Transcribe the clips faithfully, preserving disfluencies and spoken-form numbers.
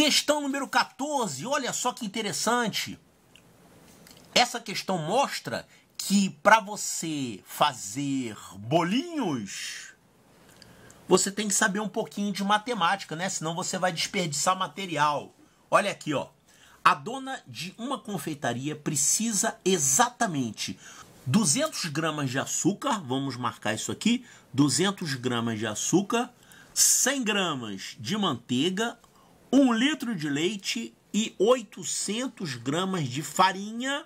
Questão número quatorze, olha só que interessante. Essa questão mostra que para você fazer bolinhos, você tem que saber um pouquinho de matemática, né? Senão você vai desperdiçar material. Olha aqui, ó. A dona de uma confeitaria precisa exatamente duzentas gramas de açúcar, vamos marcar isso aqui, duzentas gramas de açúcar, cem gramas de manteiga, um litro de leite e oitocentas gramas de farinha.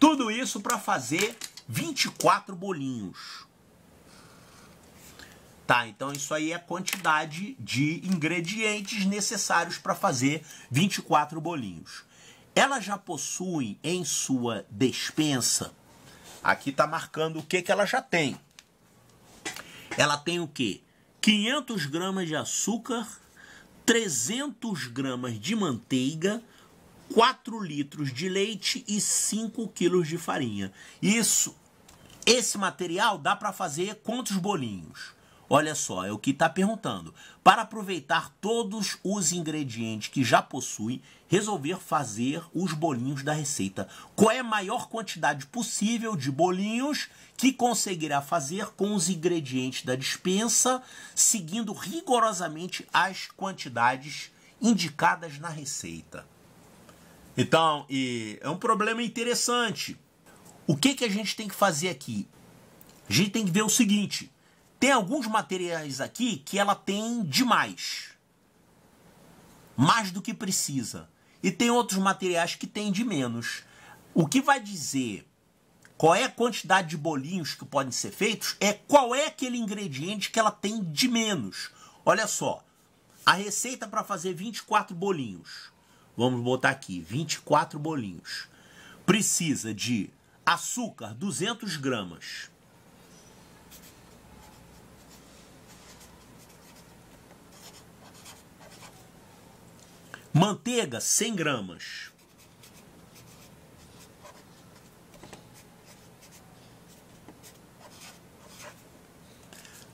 Tudo isso para fazer vinte e quatro bolinhos. Tá, então isso aí é a quantidade de ingredientes necessários para fazer vinte e quatro bolinhos. Ela já possui em sua despensa, aqui tá marcando o que que ela já tem. Ela tem o que? quinhentas gramas de açúcar, trezentas gramas de manteiga, quatro litros de leite e cinco quilos de farinha. Isso, esse material dá para fazer quantos bolinhos? Olha só, é o que está perguntando. Para aproveitar todos os ingredientes que já possui, resolver fazer os bolinhos da receita. Qual é a maior quantidade possível de bolinhos que conseguirá fazer com os ingredientes da despensa, seguindo rigorosamente as quantidades indicadas na receita? Então, e é um problema interessante. O que que a gente tem que fazer aqui? A gente tem que ver o seguinte... Tem alguns materiais aqui que ela tem demais, mais do que precisa. E tem outros materiais que tem de menos. O que vai dizer qual é a quantidade de bolinhos que podem ser feitos é qual é aquele ingrediente que ela tem de menos. Olha só, a receita para fazer vinte e quatro bolinhos. Vamos botar aqui, vinte e quatro bolinhos. Precisa de açúcar, duzentas gramas. Manteiga, cem gramas.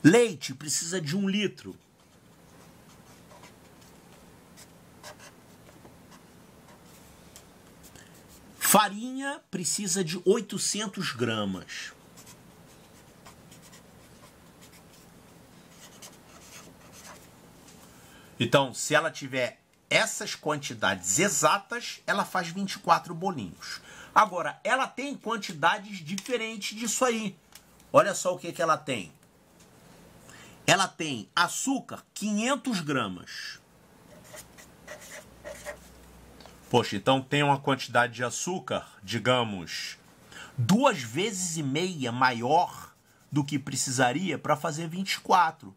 Leite, precisa de um litro. Farinha, precisa de oitocentas gramas. Então, se ela tiver... essas quantidades exatas, ela faz vinte e quatro bolinhos. Agora, ela tem quantidades diferentes disso aí. Olha só o que que ela tem. Ela tem açúcar, quinhentas gramas. Poxa, então tem uma quantidade de açúcar, digamos, duas vezes e meia maior do que precisaria para fazer vinte e quatro.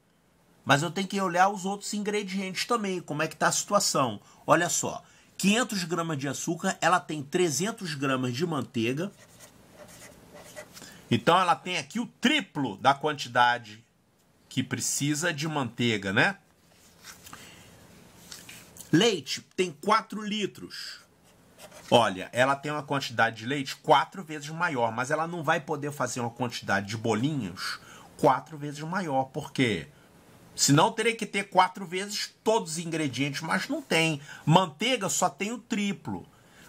Mas eu tenho que olhar os outros ingredientes também, como é que está a situação. Olha só, quinhentas gramas de açúcar, ela tem trezentas gramas de manteiga. Então ela tem aqui o triplo da quantidade que precisa de manteiga, né? Leite tem quatro litros. Olha, ela tem uma quantidade de leite quatro vezes maior, mas ela não vai poder fazer uma quantidade de bolinhos quatro vezes maior, por quê? Senão teria que ter quatro vezes todos os ingredientes, mas não tem. Manteiga só tem o triplo.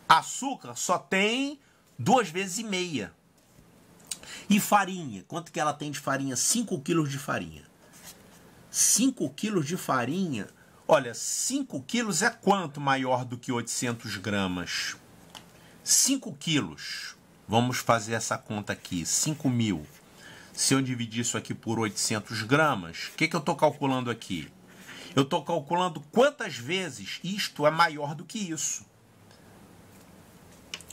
Açúcar só tem duas vezes e meia. E farinha, quanto que ela tem de farinha? cinco quilos de farinha. cinco quilos de farinha. Olha, cinco quilos é quanto maior do que oitocentas gramas? cinco quilos. Vamos fazer essa conta aqui, cinco mil. Se eu dividir isso aqui por oitocentas gramas, o que que eu estou calculando aqui? Eu estou calculando quantas vezes isto é maior do que isso.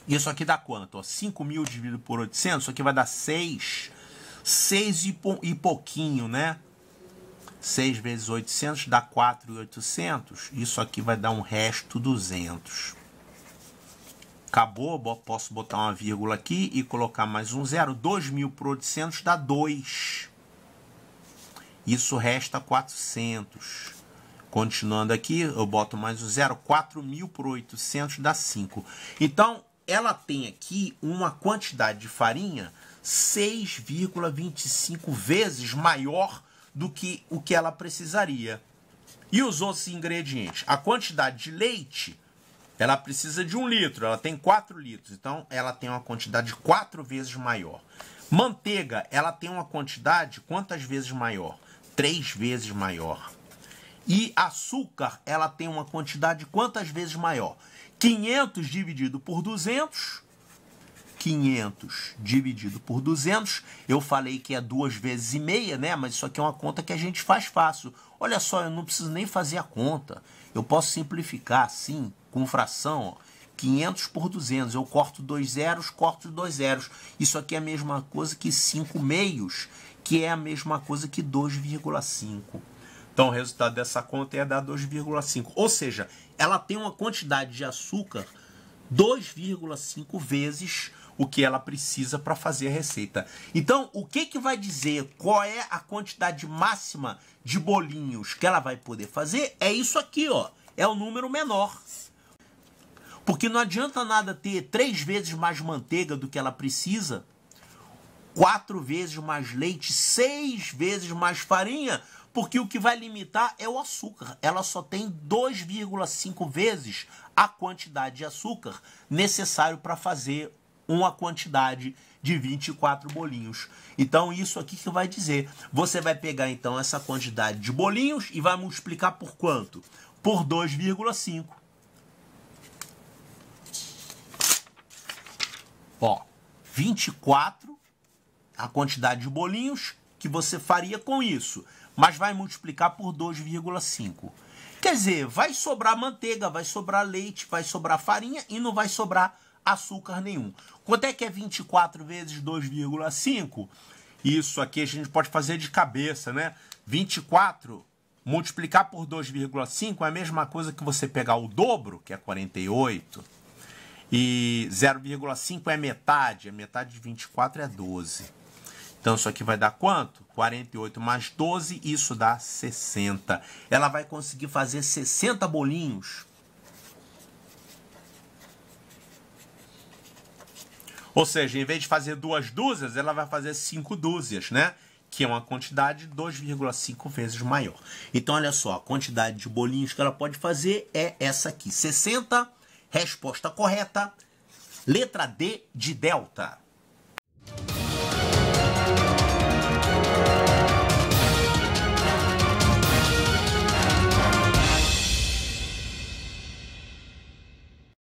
Isso aqui dá quanto? cinco mil dividido por oitocentos, isso aqui vai dar seis. seis e, po e pouquinho, né? seis vezes oitocentos dá quatro mil e oitocentos. Isso aqui vai dar um resto duzentos. Acabou, posso botar uma vírgula aqui e colocar mais um zero. dois mil por oitocentos dá dois. Isso resta quatrocentos. Continuando aqui, eu boto mais um zero. quatro mil por oitocentos dá cinco. Então, ela tem aqui uma quantidade de farinha seis vírgula vinte e cinco vezes maior do que o que ela precisaria. E os outros ingredientes? A quantidade de leite, ela precisa de um litro, ela tem quatro litros, então ela tem uma quantidade quatro vezes maior. Manteiga, ela tem uma quantidade quantas vezes maior? três vezes maior. E açúcar, ela tem uma quantidade quantas vezes maior? quinhentos dividido por duzentos. quinhentos dividido por duzentos. Eu falei que é duas vezes e meia, né? Mas isso aqui é uma conta que a gente faz fácil. Olha só, eu não preciso nem fazer a conta. Eu posso simplificar assim, com fração, ó. quinhentos por duzentos, eu corto dois zeros, corto dois zeros. Isso aqui é a mesma coisa que cinco meios, que é a mesma coisa que dois vírgula cinco. Então o resultado dessa conta é dar dois vírgula cinco. Ou seja, ela tem uma quantidade de açúcar dois vírgula cinco vezes o que ela precisa para fazer a receita. Então, o que que vai dizer qual é a quantidade máxima de bolinhos que ela vai poder fazer? É isso aqui, ó. É o número menor. Porque não adianta nada ter três vezes mais manteiga do que ela precisa, quatro vezes mais leite, seis vezes mais farinha, porque o que vai limitar é o açúcar. Ela só tem dois vírgula cinco vezes a quantidade de açúcar necessário para fazer uma quantidade de vinte e quatro bolinhos. Então isso aqui que vai dizer. Você vai pegar então essa quantidade de bolinhos e vai multiplicar por quanto? Por dois vírgula cinco. Ó, vinte e quatro, a quantidade de bolinhos que você faria com isso, mas vai multiplicar por dois vírgula cinco. Quer dizer, vai sobrar manteiga, vai sobrar leite, vai sobrar farinha e não vai sobrar açúcar nenhum. Quanto é que é vinte e quatro vezes dois vírgula cinco? Isso aqui a gente pode fazer de cabeça, né? vinte e quatro multiplicar por dois vírgula cinco é a mesma coisa que você pegar o dobro, que é quarenta e oito. E zero vírgula cinco é metade, a metade de vinte e quatro é doze. Então isso aqui vai dar quanto? quarenta e oito mais doze, isso dá sessenta. Ela vai conseguir fazer sessenta bolinhos. Ou seja, em vez de fazer duas dúzias, ela vai fazer cinco dúzias, né? Que é uma quantidade dois vírgula cinco vezes maior. Então olha só, a quantidade de bolinhos que ela pode fazer é essa aqui, sessenta. Resposta correta, letra D de delta.